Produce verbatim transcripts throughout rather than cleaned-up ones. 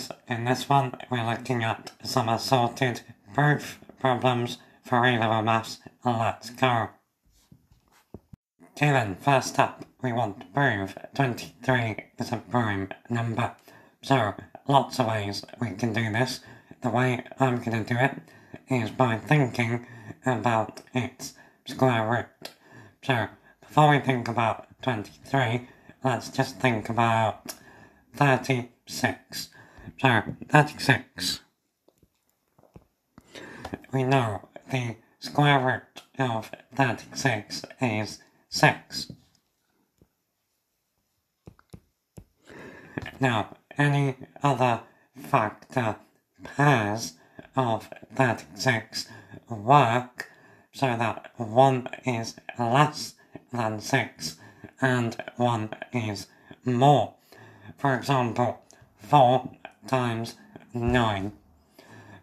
Maths. In this one, we're looking at some assorted proof problems for A Level Maths. Let's go. Given, first up, we want to prove twenty-three is a prime number. So, lots of ways we can do this. The way I'm going to do it is by thinking about its square root. So, before we think about twenty-three, let's just think about thirty-six. So, thirty-six. We know the square root of thirty-six is six. Now, any other factor pairs of thirty-six work so that one is less than six and one is more. For example, four times nine.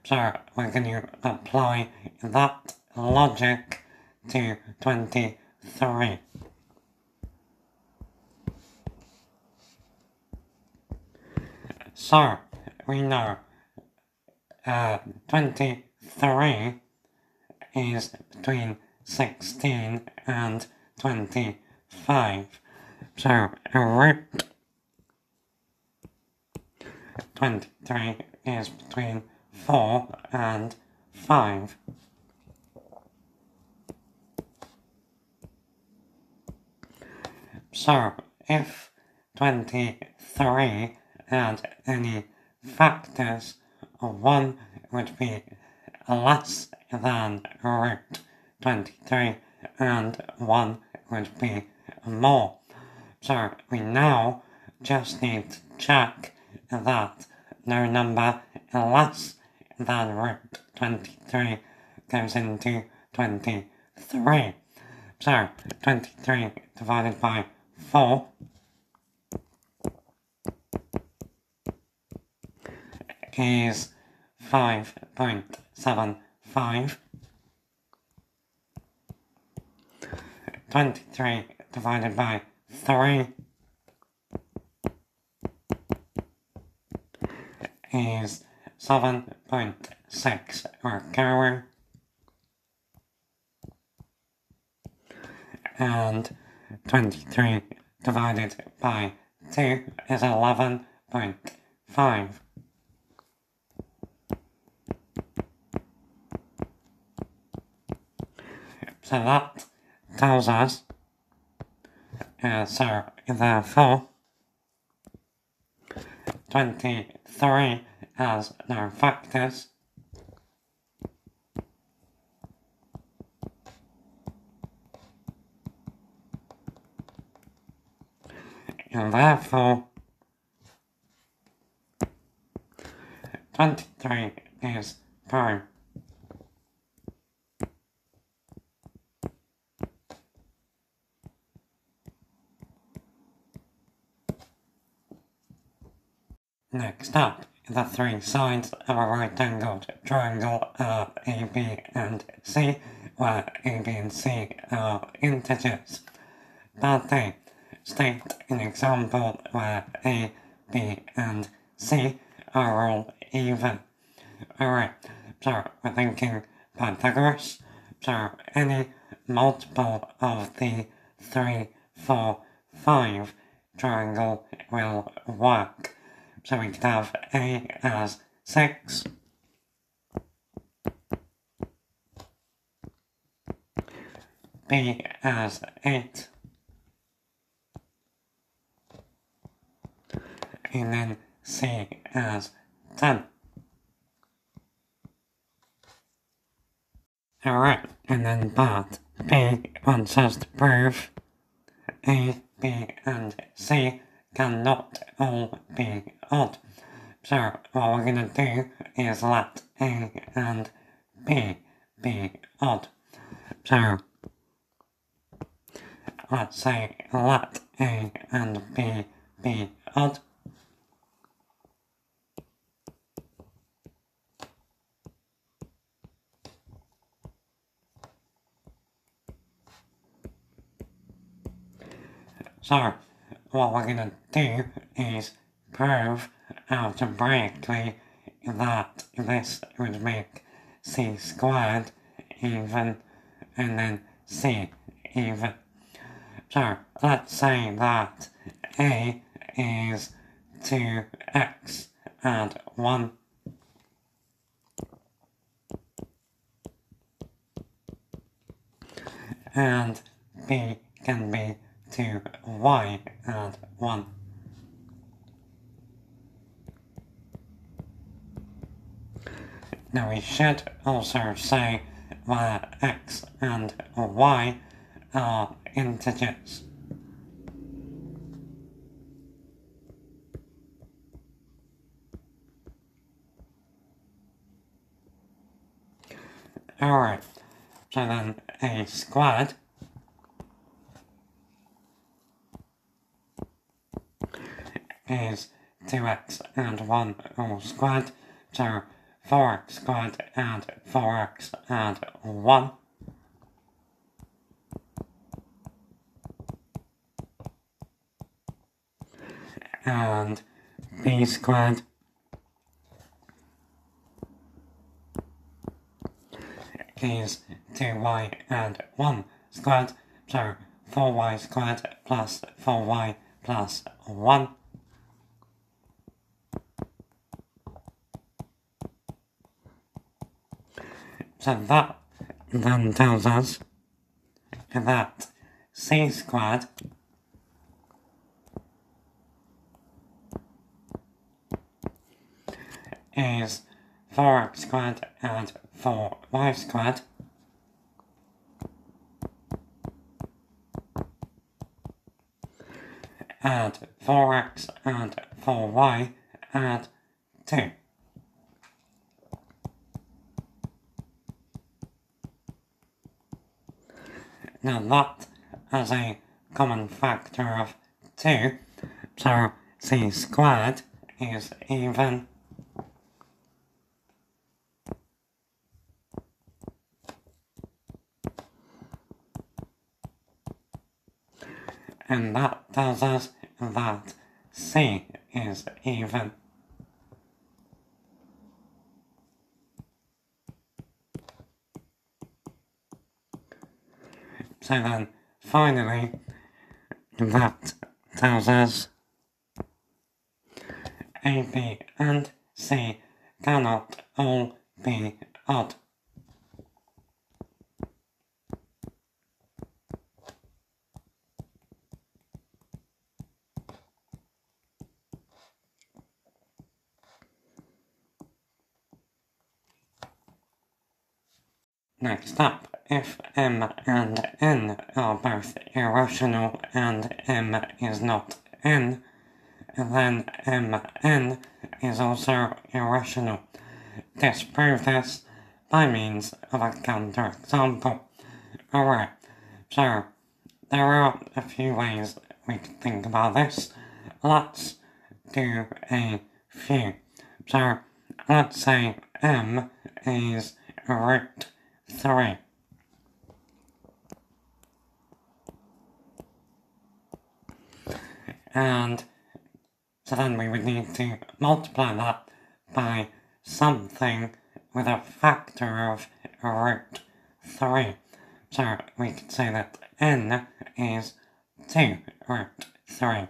So we're going to apply that logic to twenty-three. So we know uh, twenty-three is between sixteen and twenty-five. So a root twenty-three is between four and five. So if twenty-three had any factors, one would be less than root twenty-three and one would be more. So we now just need to check that no number less than root twenty-three goes into twenty-three. So twenty-three divided by four is five point seven five. twenty-three divided by three is seven point six recurring, and twenty-three divided by two is eleven point five. So that tells us, uh, so therefore, twenty-three has no factors, and therefore, twenty-three is prime. Next up, the three sides of a right-angled triangle are A, B, and C, where A, B, and C are integers. Part A. State an example where A, B, and C are all even. Alright, so we're thinking Pythagoras. So any multiple of the three, four, five triangle will work. So we could have A as six, B as eight, and then C as ten. Alright, and then part B wants us to prove A, B, and C cannot all be odd. So what we're going to do is let A and B be odd. So let's say let A and B be odd. So what we're going to do is prove algebraically that this would make c squared even and then c even. So let's say that a is two x and one. And b can be two y and one. Now we should also say where x and y are integers. Alright, so then a squared is two x and one all squared, so four x squared and four x and one. And b squared is two y and one squared, so four y squared plus four y plus one. So that then tells us that c squared is four x squared and four y squared, and four x and four y add two. Now that has a common factor of two, so c squared is even . And that tells us that c is even. So then, finally, that tells us A, B, and C cannot all be odd. Next up, if m and n are both irrational and m is not n, then mn is also irrational. Disprove this by means of a counterexample. Alright, so there are a few ways we can think about this. Let's do a few. So let's say m is root three. And so then we would need to multiply that by something with a factor of root three. So we could say that n is two root three.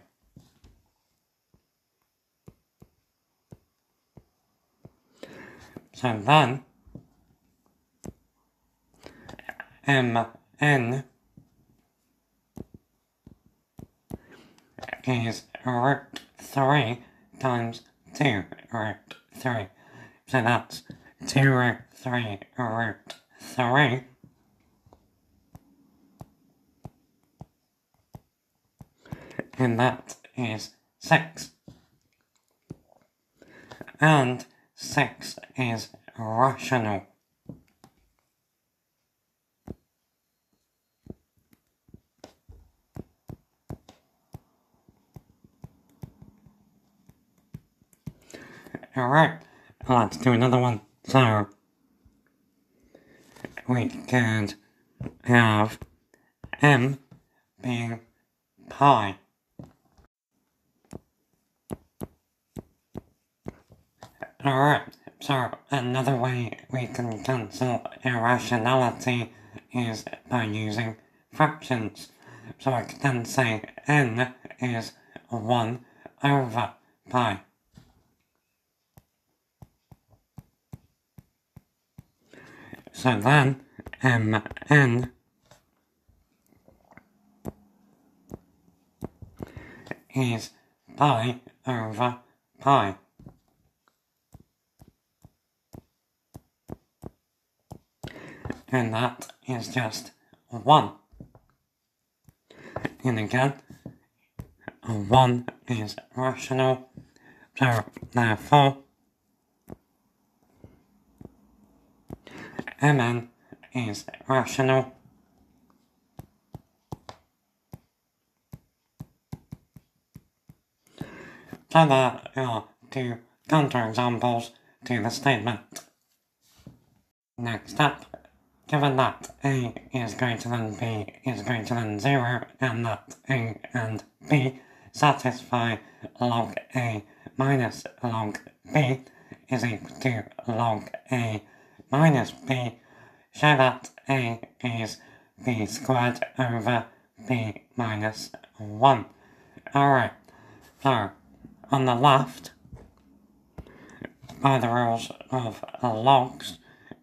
So then mn is root three times two root three. So that's two root three root three. And that is six. And six is rational. Alright, let's do another one. So, we could have m being pi. Alright, so another way we can cancel irrationality is by using fractions. So I can say n is one over pi. So then, mn is pi over pi. And that is just one. And again, one is rational, so therefore Mn is rational, so there are two counterexamples to the statement. Next up, given that A is greater than B is greater than zero, and that A and B satisfy log A minus log B is equal to log A minus B, show that A is B squared over B minus one. Alright, so on the left, by the rules of logs,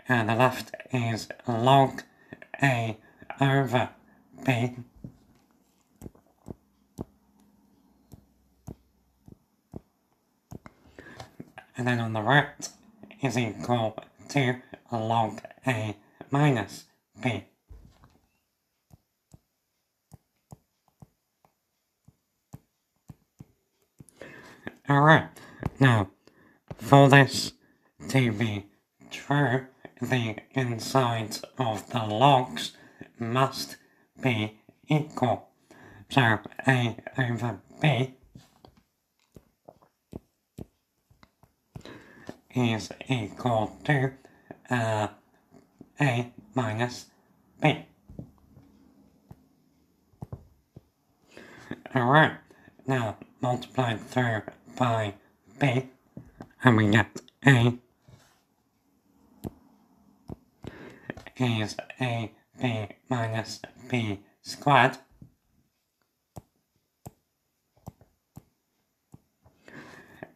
and the left is log A over B. And then on the right is equal to log A minus B. Alright, now for this to be true, the insides of the logs must be equal. So A over B is equal to uh, A minus B. Alright, now multiplied through by B, and we get A is A B minus B squared,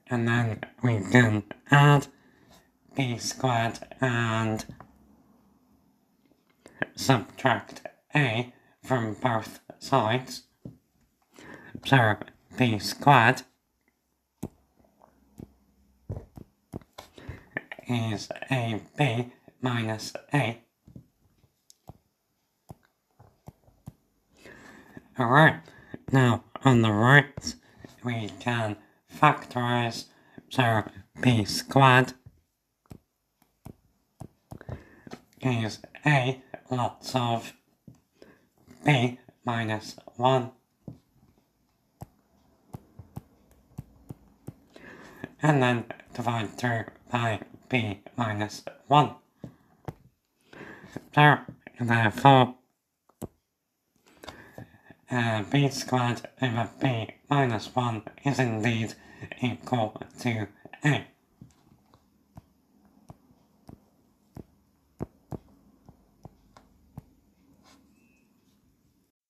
and then we can add B squared and subtract A from both sides, so B squared is A B minus A. Alright, now on the right we can factorize, so B squared is A lots of B minus one, and then divide through by B minus one. So therefore Uh, B squared over B minus one is indeed equal to A.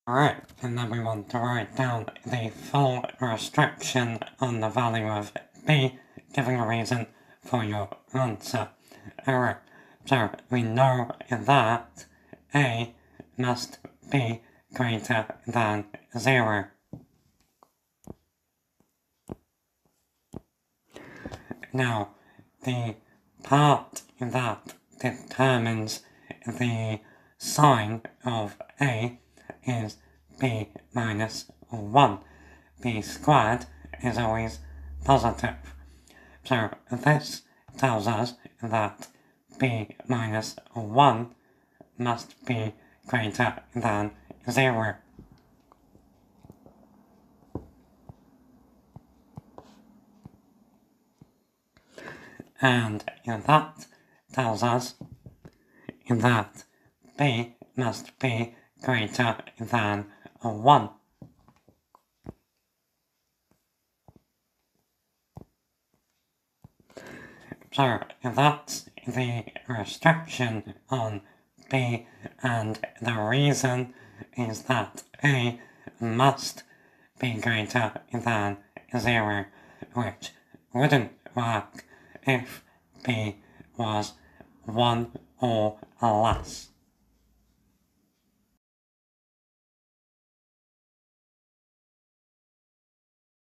Alright, and then we want to write down the full restriction on the value of B, giving a reason for your answer. Alright, so we know that A must be greater than zero. Now, the part that determines the sign of A is B minus one. B squared is always positive. So this tells us that B minus one must be greater than zero. And that tells us that B must be greater than one. So that's the restriction on B, and the reason is that A must be greater than zero, which wouldn't work if B was one or less.